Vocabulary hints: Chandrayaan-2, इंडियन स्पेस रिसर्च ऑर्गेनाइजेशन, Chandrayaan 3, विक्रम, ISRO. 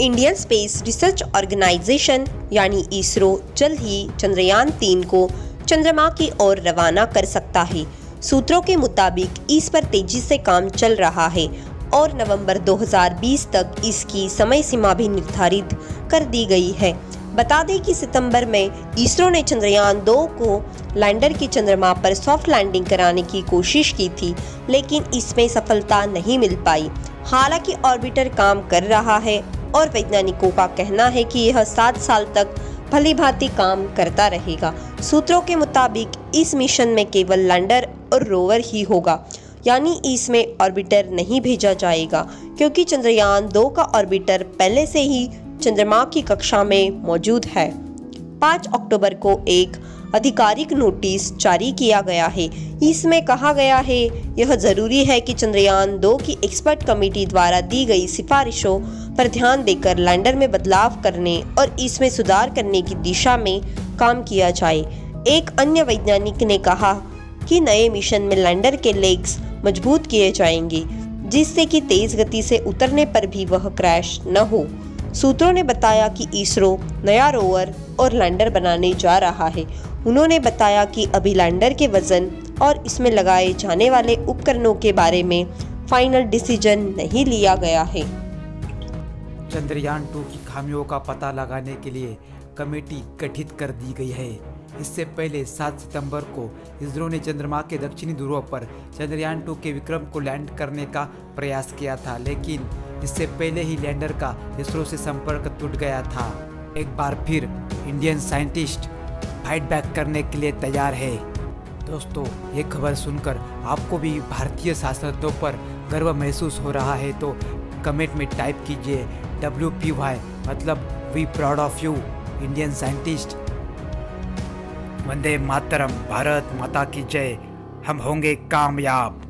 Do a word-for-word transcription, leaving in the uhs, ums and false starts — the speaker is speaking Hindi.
इंडियन स्पेस रिसर्च ऑर्गेनाइजेशन यानी इसरो जल्द ही चंद्रयान तीन को चंद्रमा की ओर रवाना कर सकता है। सूत्रों के मुताबिक इस पर तेजी से काम चल रहा है और नवंबर दो हज़ार बीस तक इसकी समय सीमा भी निर्धारित कर दी गई है। बता दें कि सितंबर में इसरो ने चंद्रयान दो को लैंडर की चंद्रमा पर सॉफ्ट लैंडिंग कराने की कोशिश की थी, लेकिन इसमें सफलता नहीं मिल पाई। हालांकि ऑर्बिटर काम कर रहा है और वैज्ञानिकों का कहना है कि यह सात साल तक भलीभांति काम करता रहेगा। सूत्रों के मुताबिक इस मिशन में केवल लैंडर और रोवर ही होगा, यानी इसमें ऑर्बिटर नहीं भेजा जाएगा, क्योंकि चंद्रयान दो का ऑर्बिटर पहले से ही चंद्रमा की कक्षा में मौजूद है। पाँच अक्टूबर को एक आधिकारिक नोटिस जारी किया गया है। इसमें कहा गया है यह जरूरी है कि चंद्रयान दो की एक्सपर्ट कमेटी द्वारा दी गई सिफारिशों पर ध्यान देकर लैंडर में बदलाव करने और इसमें सुधार करने की दिशा में काम किया जाए। एक अन्य वैज्ञानिक ने कहा कि नए मिशन में लैंडर के लेग्स मजबूत किए जाएंगे, जिससे कि तेज गति से उतरने पर भी वह क्रैश न हो। सूत्रों ने बताया कि इसरो नया रोवर और लैंडर बनाने जा रहा है। उन्होंने बताया कि अभी लैंडर के वजन और इसमें लगाए जाने वाले उपकरणों के बारे में फाइनल डिसीजन नहीं लिया गया है। चंद्रयान दो की खामियों का पता लगाने के लिए कमेटी गठित कर दी गई है। इससे पहले सात सितंबर को इसरो ने चंद्रमा के दक्षिणी ध्रुव पर चंद्रयान दो के विक्रम को लैंड करने का प्रयास किया था, लेकिन इससे पहले ही लैंडर का इसरो से संपर्क टूट गया था। एक बार फिर इंडियन साइंटिस्ट फाइट बैक करने के लिए तैयार है। दोस्तों, ये खबर सुनकर आपको भी भारतीय शास्त्रों पर गर्व महसूस हो रहा है तो कमेंट में टाइप कीजिए डब्ल्यू पी वाई, मतलब we proud of you Indian scientist. वंदे मातरम, भारत माता की जय, हम होंगे कामयाब।